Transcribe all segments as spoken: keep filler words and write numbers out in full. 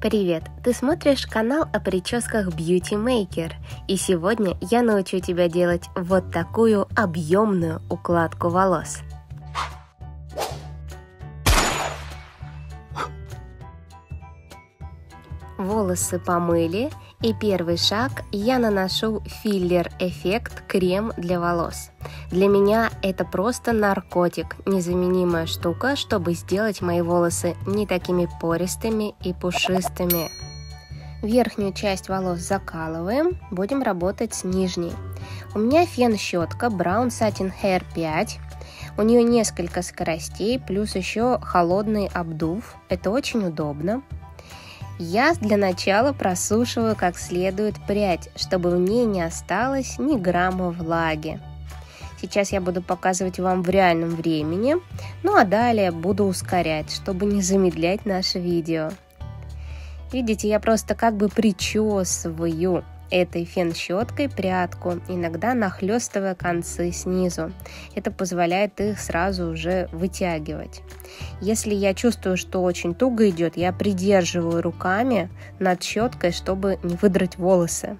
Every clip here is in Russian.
Привет! Ты смотришь канал о прическах Beauty Maker, и сегодня я научу тебя делать вот такую объемную укладку волос. Волосы помыли, и первый шаг — я наношу филлер-эффект крем для волос. Для меня это просто наркотик, незаменимая штука, чтобы сделать мои волосы не такими пористыми и пушистыми. Верхнюю часть волос закалываем, будем работать с нижней. У меня фен-щетка Braun Satin Hair пять, у нее несколько скоростей, плюс еще холодный обдув, это очень удобно. Я для начала просушиваю как следует прядь, чтобы в ней не осталось ни грамма влаги. Сейчас я буду показывать вам в реальном времени, ну а далее буду ускорять, чтобы не замедлять наше видео. Видите, я просто как бы причесываю этой фен-щеткой прядку, иногда нахлестывая концы снизу. Это позволяет их сразу уже вытягивать. Если я чувствую, что очень туго идет, я придерживаю руками над щеткой, чтобы не выдрать волосы.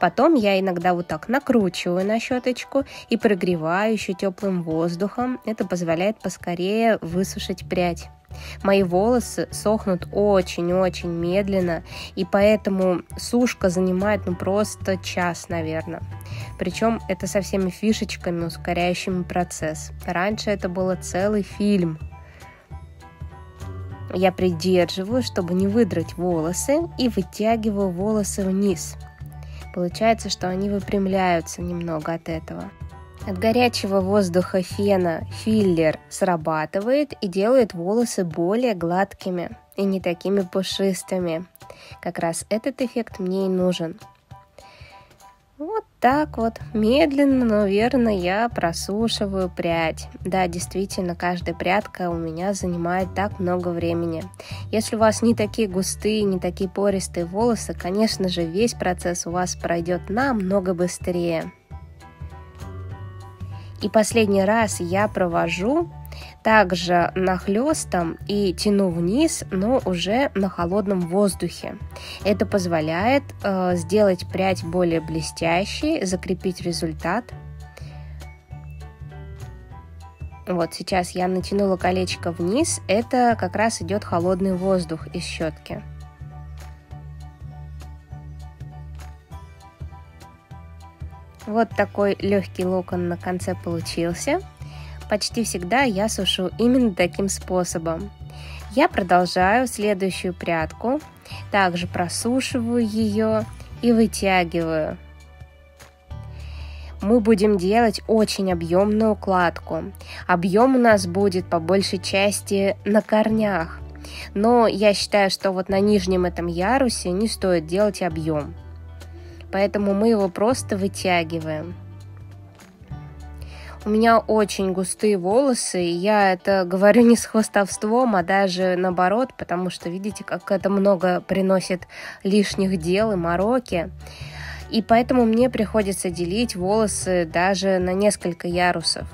Потом я иногда вот так накручиваю на щеточку и прогреваю еще теплым воздухом. Это позволяет поскорее высушить прядь. Мои волосы сохнут очень-очень медленно, и поэтому сушка занимает ну просто час, наверное. Причем это со всеми фишечками, ускоряющими процесс. Раньше это было целый фильм. Я придерживаю, чтобы не выдрать волосы, и вытягиваю волосы вниз. Получается, что они выпрямляются немного от этого. От горячего воздуха фена филлер срабатывает и делает волосы более гладкими и не такими пушистыми. Как раз этот эффект мне и нужен. Вот так вот, медленно, но верно, я просушиваю прядь. Да, действительно, каждая прядка у меня занимает так много времени. Если у вас не такие густые, не такие пористые волосы, конечно же, весь процесс у вас пройдет намного быстрее. И последний раз я провожу также нахлестом и тяну вниз, но уже на холодном воздухе. Это позволяет э, сделать прядь более блестящей, закрепить результат. Вот сейчас я натянула колечко вниз, это как раз идет холодный воздух из щетки. Вот такой легкий локон на конце получился. Почти всегда я сушу именно таким способом. Я продолжаю следующую прядку, также просушиваю ее и вытягиваю. Мы будем делать очень объемную укладку. Объем у нас будет по большей части на корнях, но я считаю, что вот на нижнем этом ярусе не стоит делать объем. Поэтому мы его просто вытягиваем. У меня очень густые волосы, и я это говорю не с хвастовством, а даже наоборот, потому что видите, как это много приносит лишних дел и мороки. И поэтому мне приходится делить волосы даже на несколько ярусов.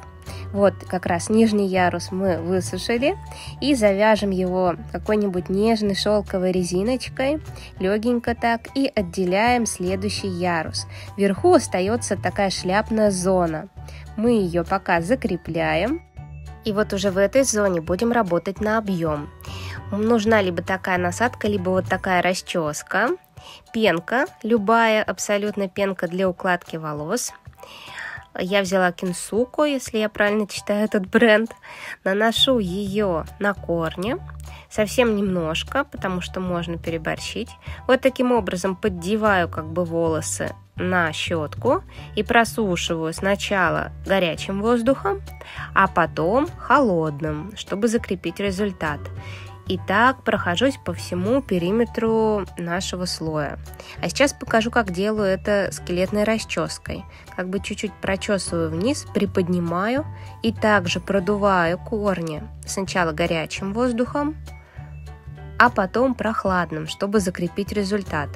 Вот как раз нижний ярус мы высушили и завяжем его какой-нибудь нежной шелковой резиночкой, легенько так, и отделяем следующий ярус. Вверху остается такая шляпная зона, мы ее пока закрепляем. И вот уже в этой зоне будем работать на объем. Нужна либо такая насадка, либо вот такая расческа, пенка, любая абсолютно пенка для укладки волос. Я взяла Kensuko, если я правильно читаю этот бренд. Наношу ее на корни, совсем немножко, потому что можно переборщить. Вот таким образом поддеваю как бы волосы на щетку и просушиваю сначала горячим воздухом, а потом холодным, чтобы закрепить результат. И так прохожусь по всему периметру нашего слоя. А сейчас покажу, как делаю это скелетной расческой. Как бы чуть-чуть прочесываю вниз, приподнимаю и также продуваю корни. Сначала горячим воздухом, а потом прохладным, чтобы закрепить результат.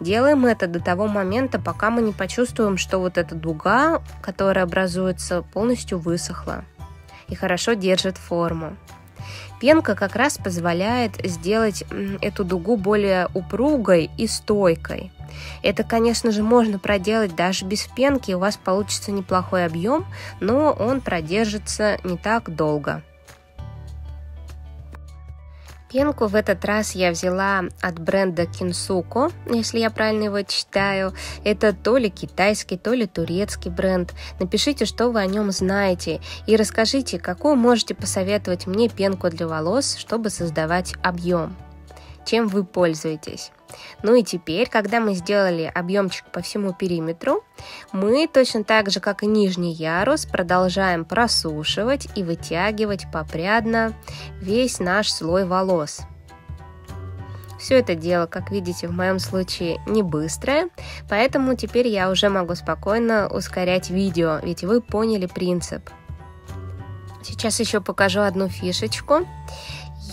Делаем это до того момента, пока мы не почувствуем, что вот эта дуга, которая образуется, полностью высохла и хорошо держит форму. Пенка как раз позволяет сделать эту дугу более упругой и стойкой. Это, конечно же, можно проделать даже без пенки, у вас получится неплохой объем, но он продержится не так долго. Пенку в этот раз я взяла от бренда Kensuko, если я правильно его читаю. Это то ли китайский, то ли турецкий бренд. Напишите, что вы о нем знаете, и расскажите, какую можете посоветовать мне пенку для волос, чтобы создавать объем. Чем вы пользуетесь? Ну и теперь, когда мы сделали объемчик по всему периметру, мы точно так же, как и нижний ярус, продолжаем просушивать и вытягивать попрядно весь наш слой волос. Все это дело, как видите, в моем случае не быстрое, поэтому теперь я уже могу спокойно ускорять видео, ведь вы поняли принцип. Сейчас еще покажу одну фишечку.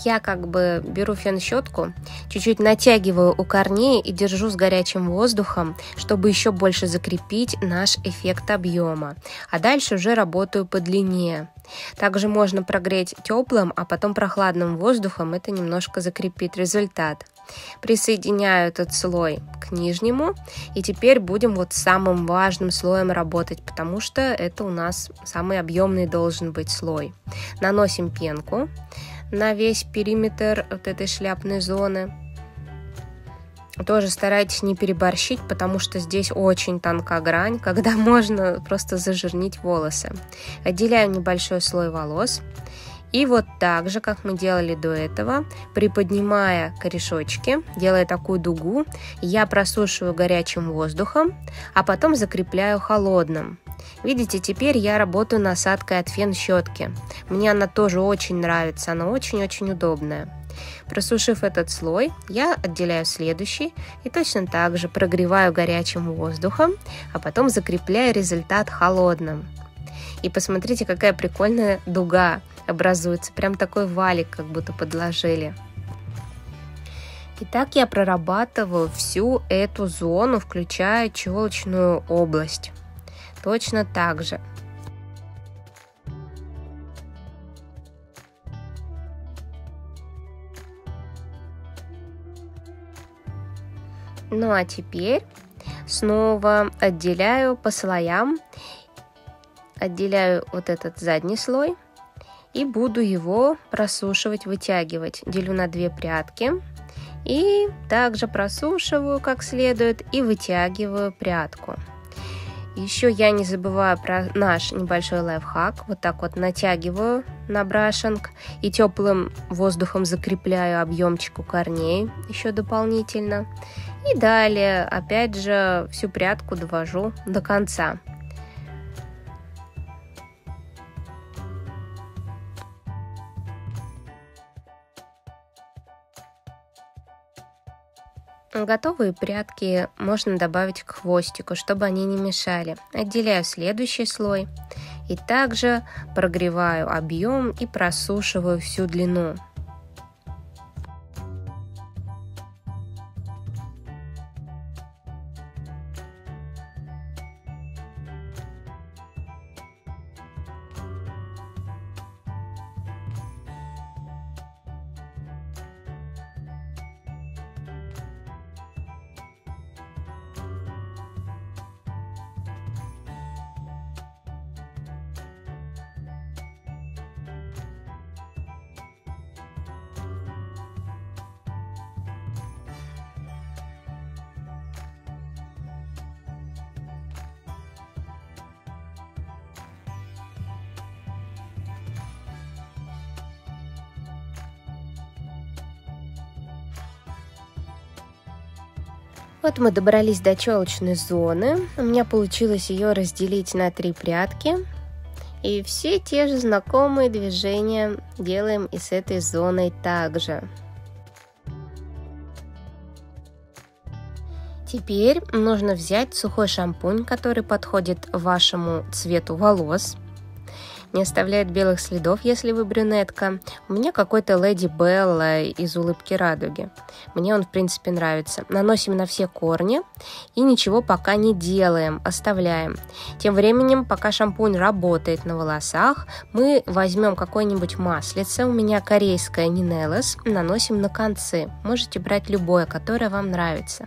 Я как бы беру фен-щетку, чуть-чуть натягиваю у корней и держу с горячим воздухом, чтобы еще больше закрепить наш эффект объема. А дальше уже работаю по длине. Также можно прогреть теплым, а потом прохладным воздухом, это немножко закрепит результат. Присоединяю этот слой к нижнему, и теперь будем вот с самым важным слоем работать, потому что это у нас самый объемный должен быть слой. Наносим пенку на весь периметр вот этой шляпной зоны. Тоже старайтесь не переборщить, потому что здесь очень тонка грань, когда можно просто зажирнить волосы. Отделяю небольшой слой волос. И вот так же, как мы делали до этого, приподнимая корешочки, делая такую дугу, я просушиваю горячим воздухом, а потом закрепляю холодным. Видите, теперь я работаю насадкой от фен-щетки. Мне она тоже очень нравится, она очень-очень удобная. Просушив этот слой, я отделяю следующий и точно так же прогреваю горячим воздухом, а потом закрепляю результат холодным. И посмотрите, какая прикольная дуга образуется, прям такой валик как будто подложили. И так я прорабатываю всю эту зону, включая челочную область. Точно так же. Ну а теперь снова отделяю по слоям. Отделяю вот этот задний слой и буду его просушивать, вытягивать. Делю на две прядки и также просушиваю как следует и вытягиваю прядку. Еще я не забываю про наш небольшой лайфхак. Вот так вот натягиваю на брашинг и теплым воздухом закрепляю объемчик у корней еще дополнительно. И далее опять же всю прядку довожу до конца. Готовые прядки можно добавить к хвостику, чтобы они не мешали. Отделяю следующий слой и также прогреваю объем и просушиваю всю длину. Вот мы добрались до челочной зоны, у меня получилось ее разделить на три прядки, и все те же знакомые движения делаем и с этой зоной также. Теперь нужно взять сухой шампунь, который подходит вашему цвету волос. не оставляет белых следов, если вы брюнетка. У меня какой-то Леди Белла из «Улыбки радуги». Мне он, в принципе, нравится. Наносим на все корни и ничего пока не делаем, оставляем. Тем временем, пока шампунь работает на волосах, мы возьмем какое-нибудь маслице. У меня корейское Nineless. Наносим на концы. Можете брать любое, которое вам нравится.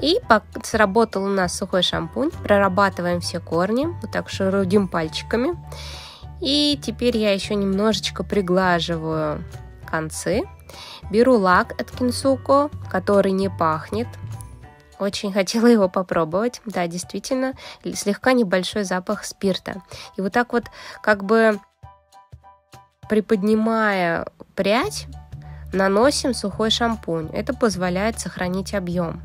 И сработал у нас сухой шампунь, прорабатываем все корни, вот так шурудим пальчиками. И теперь я еще немножечко приглаживаю концы. Беру лак от Kensuko, который не пахнет. Очень хотела его попробовать. Да, действительно, слегка небольшой запах спирта. И вот так вот, как бы приподнимая прядь, наносим сухой шампунь. Это позволяет сохранить объем.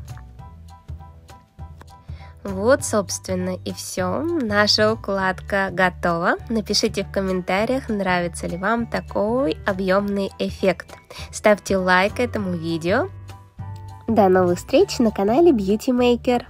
Вот, собственно, и все. Наша укладка готова. Напишите в комментариях, нравится ли вам такой объемный эффект. Ставьте лайк этому видео. До новых встреч на канале Beauty Maker.